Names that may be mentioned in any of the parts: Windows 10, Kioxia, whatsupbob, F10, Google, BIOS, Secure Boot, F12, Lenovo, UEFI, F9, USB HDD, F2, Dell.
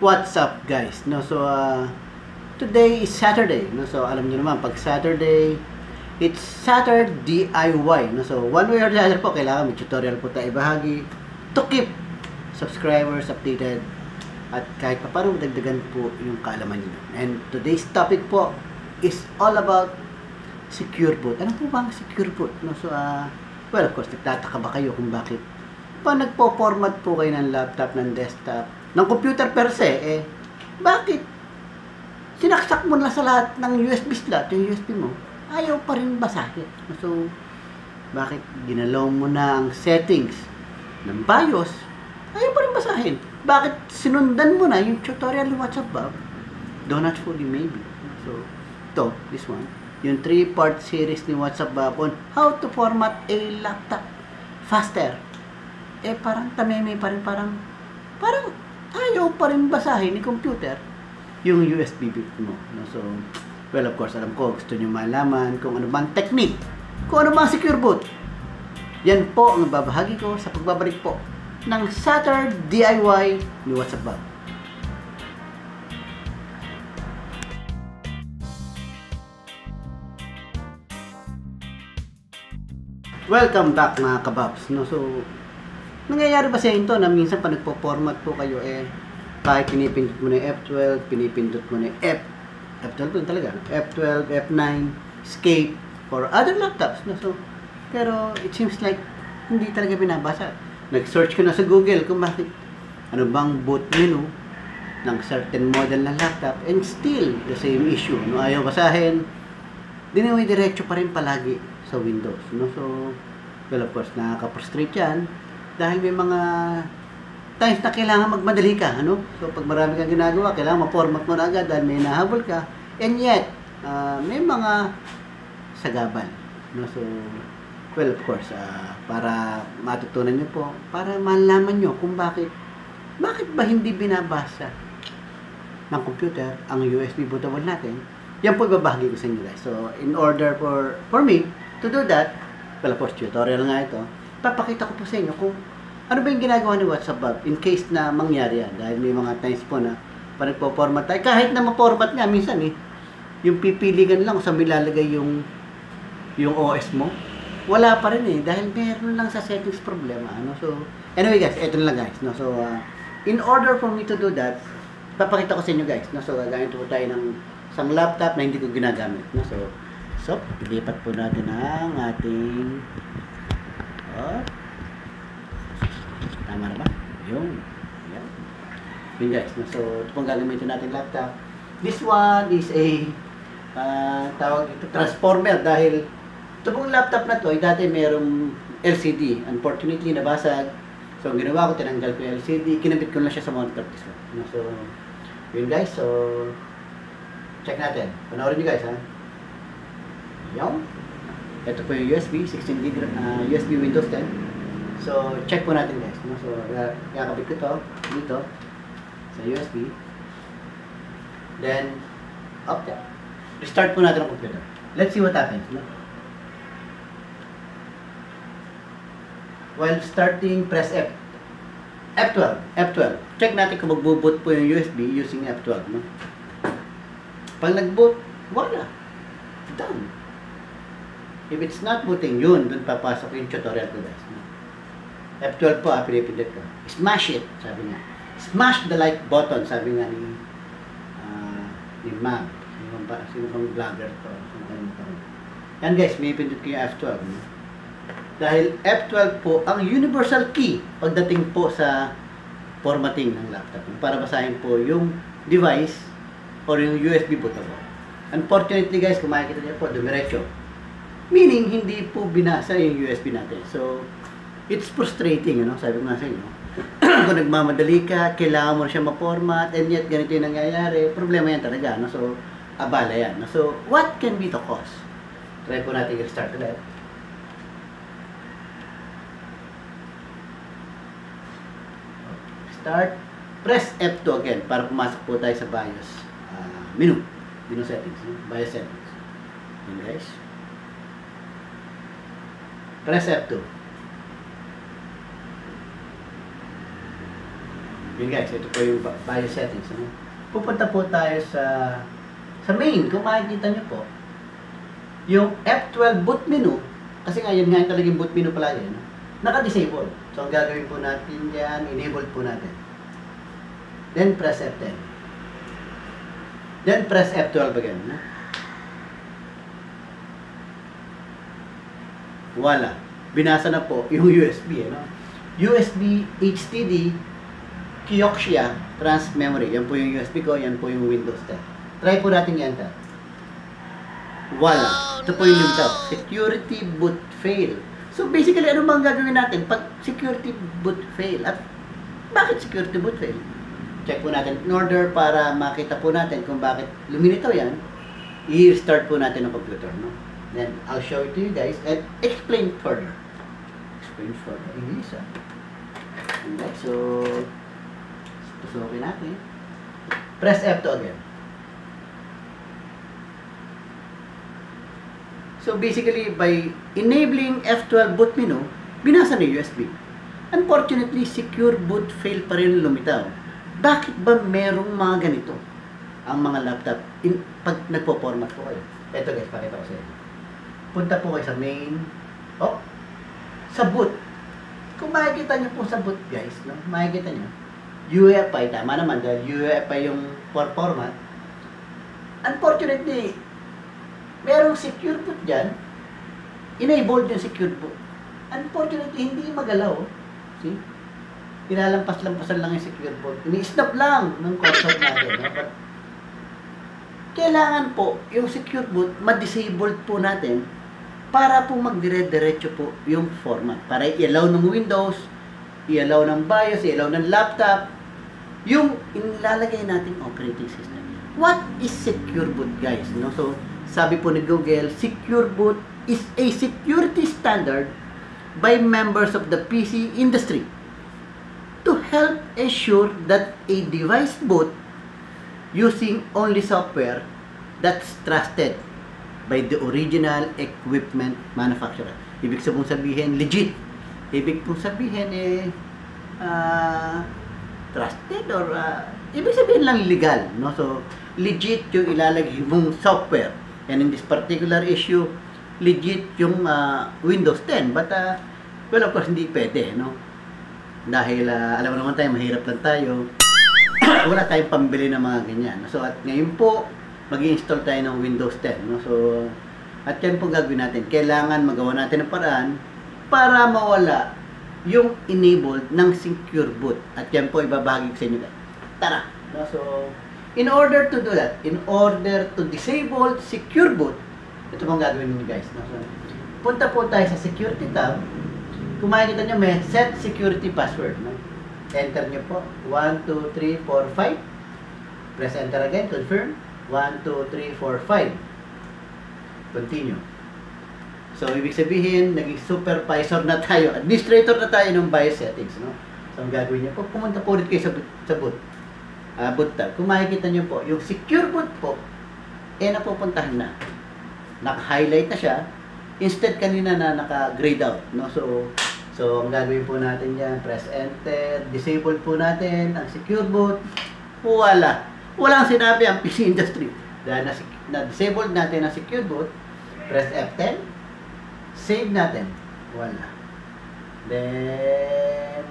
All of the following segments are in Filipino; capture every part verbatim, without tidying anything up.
What's up guys? No, so uh, today is Saturday. No, so alam niyo naman pag Saturday, it's Saturday D I Y. No, so one way or the other po kailangan may tutorial po tayo ibahagi to keep subscribers updated at kahit paano dagdagan po yung kaalaman niyo. And today's topic po is all about secure boot. Ano po ba ang secure boot? No, so uh, well, of course nagtataka ba kayo kung bakit pa nagpo-format po kayo ng laptop, ng desktop, ng computer per se, eh, bakit sinaksak mo na sa lahat ng U S B slot, yung U S B mo, ayaw pa rin basahin. So, bakit ginalaw mo na ang settings ng BIOS, ayaw pa rin basahin. Bakit sinundan mo na yung tutorial what's above, donut fully maybe. So, to this one, yung three-part series ni what's above on how to format a laptop faster. Eh, parang tameme pa rin, parang, parang, ayaw pa rin basahin ni computer yung U S B bit mo. No? So, well, of course, alam ko, gusto nyo malaman kung ano bang technique, kung ano bang secure boot. Yan po ang babahagi ko sa pagbabalik po ng Saturday D I Y ni What's Up Bob. Welcome back mga kababs. No? So, nangyayari ba sa inyo to na minsan pa nagpo-format po kayo eh kahit pinipindot mo na F twelve, pinipindot mo na F, F twelve talaga, F twelve, F nine, escape, or other laptops. No? So, pero it seems like hindi talaga binabasa. Nag-search ka na sa Google kung bakit ano bang boot menu ng certain model ng laptop and still the same issue. No? Ayaw basahin, dinaway diretso pa rin palagi sa Windows. No? So, well of course, nakaka-frustrate yan. Dahil may mga times na kailangan magmadali ka, ano? So, pag marami kang ginagawa, kailangan ma-format mo na agad dahil may nahabol ka. And yet, uh, may mga sagabal. No? So, well, of course, uh, para matutunan nyo po, para malaman nyo kung bakit, bakit ba hindi binabasa ng computer ang U S B bootable natin, yan po ibabahagi ko sa inyo guys. So, in order for, for me to do that, well, of course, tutorial nga ito, papakita ko po sa inyo kung ano ba yung ginagawa ni WhatsApp Bob in case na mangyari yan. Dahil may mga times po na parang po-format tayo. Kahit na ma-format nga, minsan eh, yung pipiligan lang sa milalagay yung yung O S mo, wala pa rin eh. Dahil meron lang sa settings problema. Ano? So, anyway guys, eto na lang guys. No? So, uh, in order for me to do that, papakita ko sa inyo guys. No? So, gagamit po tayo ng isang laptop na hindi ko ginagamit. No? So, so, ilipat po natin ang ating oh. Tama na ba? Yung yan. Yun guys, so ito pong gagamitin natin laptop. This one is a uh, tawag ito, transformer dahil ito pong laptop na to ay dati mayroong L C D. Unfortunately, nabasag. So, ginawa ko, tinanggal ko yung L C D. Kinabit ko lang siya sa monitor. So, yun guys, so check natin. Panoorin nyo guys ha. Yung ito po yung U S B, sixteen gig uh, U S B Windows ten. So, check po natin guys. No? So, kakabit ko ito, dito, sa U S B. Then, up there. Restart po natin ang computer. Let's see what happens. No? While starting, press F. F twelve. F twelve. Check natin kung mag-boot po yung U S B using F twelve. No? Pag nag-boot, wala. Done. If it's not booting yun, dun papasok yung tutorial ko guys. F twelve po, ah, pinipindot ko. Smash it, sabi nga. Smash the like button, sabi nga ni uh, ni ma'am. Sino kong vlogger to? Yan guys, pinipindot ko yung F twelve. No? Dahil F twelve po ang universal key pagdating po sa formatting ng laptop. Para basahin po yung device or yung U S B bootable. Unfortunately guys, kung makikita niyo po, dumiretso. Meaning, hindi po binasa yung U S B natin. So, it's frustrating, ano? Sabi ko nga sa inyo. Kung nagmamadali ka, kailangan mo siya ma-format, and yet, ganito yung nangyayari. Problema yan talaga, ano? So, abala yan. No? So, what can be the cause? Try po natin i-restart ulit. Start. Press F two again para pumasok po tayo sa BIOS uh, menu. Menu settings. No? BIOS settings. Yan guys. Press F two. Yun guys, ito po yung BIOS settings. Ano? Pupunta po tayo sa sa main. Kung makikita nyo po, yung F twelve boot menu, kasi ngayon nga yung talagang boot menu pala yun, naka-disable. So, ang gagawin po natin yan, enable po natin. Then, press F ten. Then, press F twelve again. No? Wala. Binasa na po yung U S B. No? U S B H D D Kioxia Trans Memory. Yan po yung U S B ko. Yan po yung Windows ten. Try po natin yan. Ta. Wala. Ito po yung limitaw. Security boot fail. So basically, ano bang gagawin natin pag security boot fail? At bakit security boot fail? Check po natin in order para makita po natin kung bakit luminitaw yan. I-restart po natin ang computer. No? Then, I'll show it to you guys and explain further. Explain further. English, ah. Alright, so, tusukin natin. Press F two again. So basically, by enabling F twelve boot menu, binasa na U S B. Unfortunately, secure boot fail pa rin lumitaw. Bakit ba merong mga ganito ang mga laptop in, pag nagpo-format po kayo? Eto guys, pakita ko sa inyo. Punta po kayo sa main. Oh, sa boot. Kung makikita nyo po sa boot guys, no? Makikita nyo, U E F I, tama naman dahil U E F I yung for format. Unfortunately, merong secure boot dyan, enabled yung secure boot. Unfortunately, hindi magalaw. See? Pinalampas-lampasan lang yung secure boot. Ini-snap lang ng cursor natin. Kailangan po, yung secure boot, ma-disabled po natin para po magdire-diretso po yung format. Para i-allow ng Windows, i-allow ng BIOS, i-allow ng laptop, yung inilalagay natin operating system. What is secure boot, guys? No? So, sabi po ni Google, Secure Boot is a security standard by members of the P C industry to help assure that a device boot using only software that's trusted by the original equipment manufacturer. Ibig pong sabihin, legit. Ibig pong sabihin, eh, uh, trusted or, uh, ibig sabihin lang legal. No? So, legit yung ilalagay mong software. And in this particular issue, legit yung uh, Windows ten. But, uh, well, of course, hindi pwede, no? Dahil, uh, alam mo naman tayo, mahirap lang tayo. Wala tayong pambili ng mga ganyan. So, at ngayon po, mag-i-install tayo ng Windows ten, no? So, at yan po gagawin natin. Kailangan magawa natin ng paraan para mawala yung enabled ng secure boot. At yan po, ibabahagi ko sa inyo. Tara! No? So, in order to do that, in order to disable secure boot, ito pong gagawin nyo guys. No? So, punta po tayo sa security tab. Kung makikita nyo, may set security password. No? Enter nyo po. one, two, three, four, five. Press enter again. Confirm. one, two, three, four, five. Continue. So, ibig sabihin, naging supervisor na tayo. Administrator na tayo ng BIOS settings. No? So, ang gagawin nyo po, pumunta po ulit kayo sa, sa boot. Uh, boot tab. Kung makikita nyo po, yung secure boot po, eh napupuntahan na. Naka-highlight na siya. Instead, kanina na naka-grayed out. No? So, so, ang gagawin po natin yan, press enter, disable po natin ang secure boot. Wala. Walang sinabi ang P C industry. Dahil na-disable natin ang secure boot, press F ten, save natin. Wala. Then,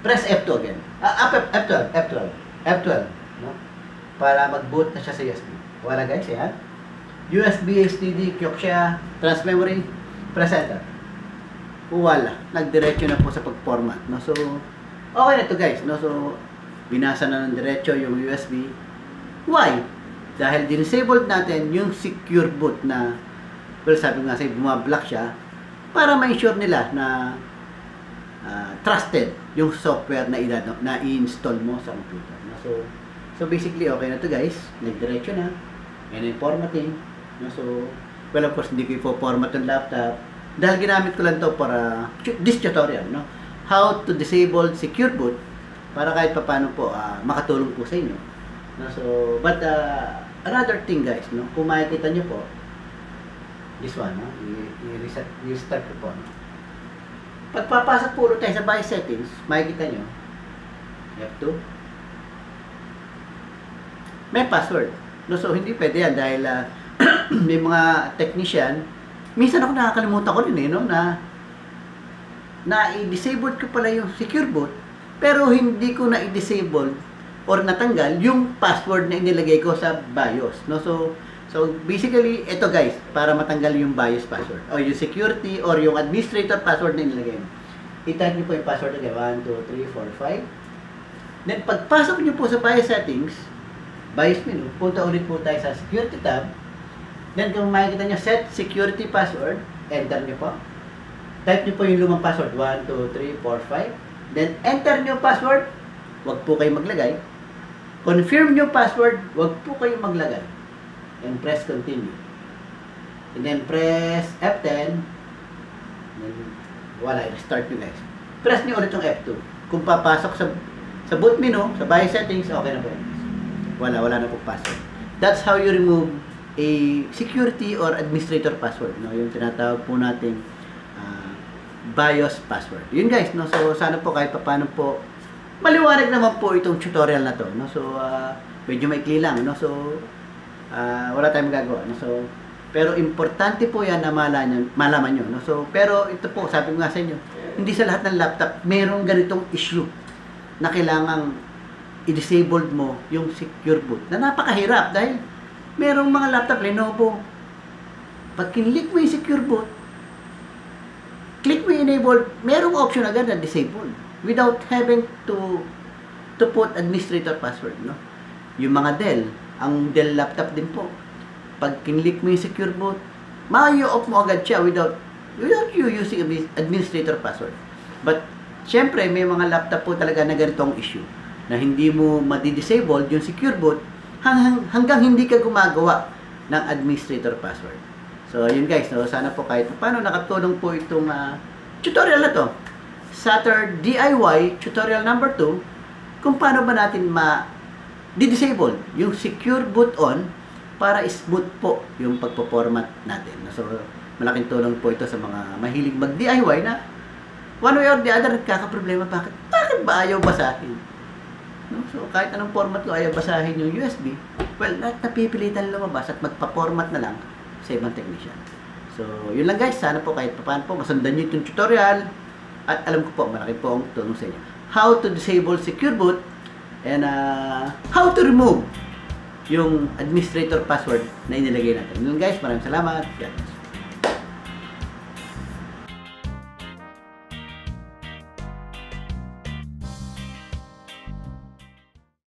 press F two again. Ah, F twelve. F twelve. F twelve. No? Para mag-boot na siya sa U S B. Wala guys, yan. U S B H D D, Kioxia, Trans Memory, press enter. Wala. Nagdiretso na po sa pag-format. No? So, okay na to guys. No? So, binasa na ng diretso yung U S B. Why? Dahil disabled natin yung secure boot na, well, sabi nga sa'yo, bumablock siya para ma-insure nila na Uh, trusted yung software na i-install mo sa computer. So, so basically, okay na to guys. Nagdiretso na. Yan yung formatting. So, well, of course, hindi ko i-format yung laptop. Dahil ginamit ko lang to para this tutorial, no? How to disable secure boot para kahit paano po uh, makatulong po sa inyo. No? So, but uh, another thing guys, no? Kung makikita nyo po, this one, no? I-reset, i-restart ko po, no? Pagpapasok po ulit tayo sa BIOS settings, makikita nyo, F two. May password. No, so hindi pwede yan dahil uh, may mga technician. Minsan ako nakakalimutan ko rin eh, no, na na i-disable ko pala yung secure boot pero hindi ko na i-disable or natanggal yung password na inilagay ko sa BIOS, no? So so basically ito guys, para matanggal yung BIOS password o yung security or yung administrator password na inilagay mo. I-type niyo po yung password again, one two three four five. Then pagpasok niyo po sa BIOS settings, BIOS menu, punta ulit po tayo sa security tab. Then kung makikita niyo set security password, enter niyo po. Type niyo po yung lumang password, one two three four five. Then enter niyo password, wag po kayo maglagay. Confirm niyo password, wag po kayo maglagay. And press continue. And then press F ten. Then wala, restart niyo guys. Press niyo ulit yung F two. Kung papasok sa sa boot menu, sa BIOS settings, okay na po. Wala, wala na po password. That's how you remove a security or administrator password, no? Yung tinatawag po natin BIOS password. Yun guys, no? So sana po kahit paano po maliwanag naman po itong tutorial na to, no? So uh, medyo maikli lang, no? So uh, wala tayong magagawa, no? So pero importante po yan na malaman, malaman nyo, no? So pero ito po, sabi ko nga sa inyo, hindi sa lahat ng laptop merong ganitong issue na kailangang i-disable mo yung secure boot na napakahirap dahil merong mga laptop Lenovo pag kinlik mo yung secure boot, click mo enable, merong option agad na disable without having to to put administrator password, no? Yung mga Dell, ang Dell laptop din po. Pag kinlik mo yung secure boot, ma-off mo agad siya without without you using administrator password. But syempre may mga laptop po talaga na ganitong issue na hindi mo ma-disable yung secure boot hang, hanggang hindi ka gumagawa ng administrator password. So, yun guys, no? Sana po kahit paano nakatulong po itong uh, tutorial na to. Saturn D I Y tutorial number two, kung paano ba natin ma-disable yung secure boot on para smooth po yung pagpo-format natin. So, malaking tulong po ito sa mga mahilig mag-D I Y na one way or the other, kakaproblema, bakit? Bakit ba ayaw basahin? No? So, kahit anong format ko, ayaw basahin yung U S B, well, napipilitan lumabas at magpa-format na lang sa ibang technician. So, yun lang guys. Sana po kahit paano po masundan nyo itong tutorial at alam ko po, malaki po ang tulong sa inyo. How to disable secure boot and uh, how to remove yung administrator password na inilagay natin. Yun guys, maraming salamat.